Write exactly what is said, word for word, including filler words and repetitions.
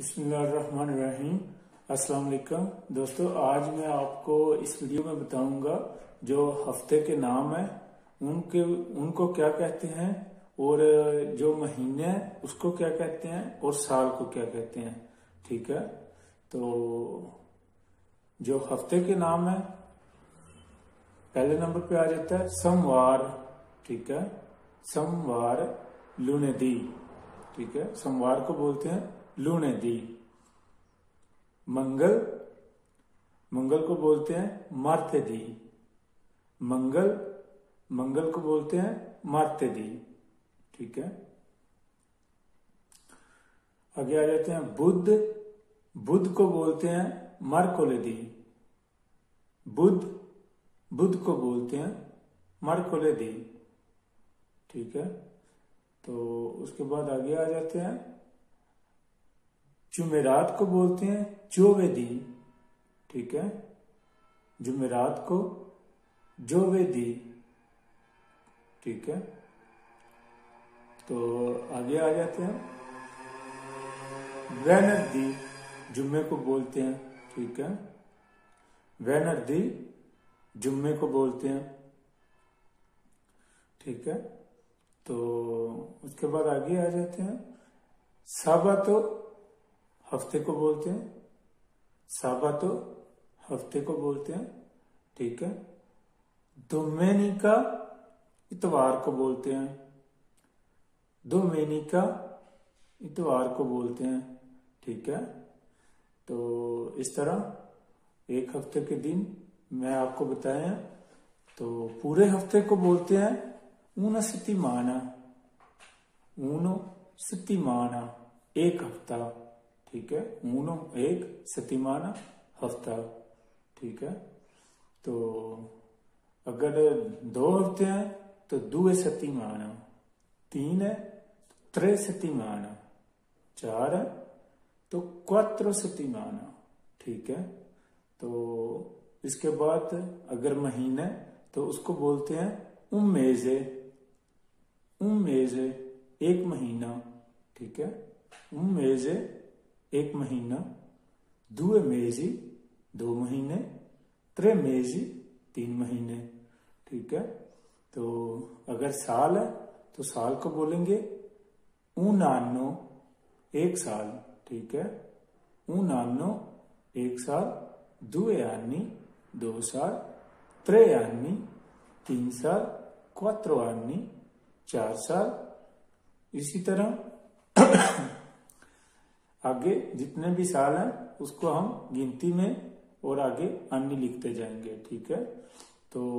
बिस्मिल्लाहिर्रहमानिर्रहीम। अस्सलाम वालेकुम दोस्तों, आज मैं आपको इस वीडियो में बताऊंगा जो हफ्ते के नाम है उनके उनको क्या कहते हैं, और जो महीने हैं उसको क्या कहते हैं, और साल को क्या कहते हैं। ठीक है, तो जो हफ्ते के नाम है पहले नंबर पे आ जाता है सोमवार। ठीक है, सोमवार लुनेदी। ठीक है, सोमवार को बोलते हैं लुनेदी। मंगल, मंगल को बोलते हैं मार्तेदी। मंगल मंगल को बोलते हैं मार्तेदी। ठीक है, आगे आ जाते हैं बुध। बुध को बोलते हैं मार्कोलेदी। बुध बुध को बोलते हैं मार्कोलेदी। ठीक है, तो उसके बाद आगे आ जाते हैं जुमेरात को बोलते हैं जोवेदी। ठीक है, जुमेरात को जोवेदी। ठीक है, तो आगे आ जाते हैं वैनर्दी। जुम्मे को बोलते हैं, ठीक है, वैनर्दी जुम्मे को बोलते हैं। ठीक है, तो उसके बाद आगे आ जाते हैं साबातो, हफ्ते को बोलते हैं साबातो, हफ्ते को बोलते हैं। ठीक है, डोमेनिका इतवार को बोलते हैं। डोमेनिका इतवार को बोलते हैं। ठीक है, तो इस तरह एक हफ्ते के दिन मैं आपको बताया। तो पूरे हफ्ते को बोलते हैं ऊन सतिमाना। ऊन सतिमाना एक हफ्ता। ठीक है, ऊनो एक सतिमाना हफ्ता। ठीक है, तो अगर दो हफ्ते हैं तो दुए सतिमाना, तीन है त्रे सतिमाना, चार है तो क्वात्रो सतिमाना। ठीक है, तो इसके बाद अगर महीने तो उसको बोलते हैं उम्मेजे। उम्मेजे एक महीना। ठीक है, उम्मेजे एक महीना, दुए मेजी दो महीने, त्रे मेजी तीन महीने। ठीक है, तो अगर साल है तो साल को बोलेंगे उनानो एक साल। ठीक है, उनानो एक साल, दुए आनी दो साल, त्रे आनी तीन साल, क्वात्रो आनी चार साल। इसी तरह आगे जितने भी साल हैं उसको हम गिनती में और आगे अन्नी लिखते जाएंगे। ठीक है, तो